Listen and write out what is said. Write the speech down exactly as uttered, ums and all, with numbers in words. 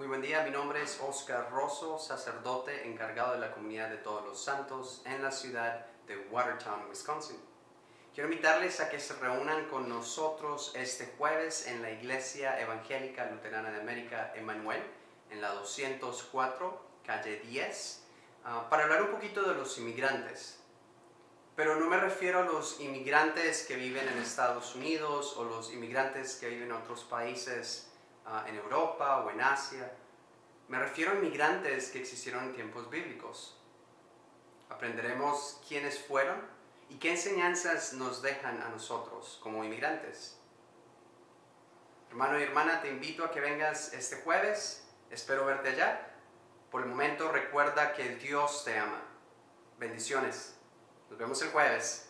Muy buen día, mi nombre es Oscar Rosso, sacerdote encargado de la Comunidad de Todos los Santos en la ciudad de Watertown, Wisconsin. Quiero invitarles a que se reúnan con nosotros este jueves en la Iglesia Evangélica Luterana de América, Emanuel, en la doscientos cuatro, calle diez, uh, para hablar un poquito de los inmigrantes. Pero no me refiero a los inmigrantes que viven en Estados Unidos o los inmigrantes que viven en otros países Uh, en Europa o en Asia. Me refiero a inmigrantes que existieron en tiempos bíblicos. Aprenderemos quiénes fueron y qué enseñanzas nos dejan a nosotros como inmigrantes. Hermano y hermana, te invito a que vengas este jueves. Espero verte allá. Por el momento, recuerda que Dios te ama. Bendiciones. Nos vemos el jueves.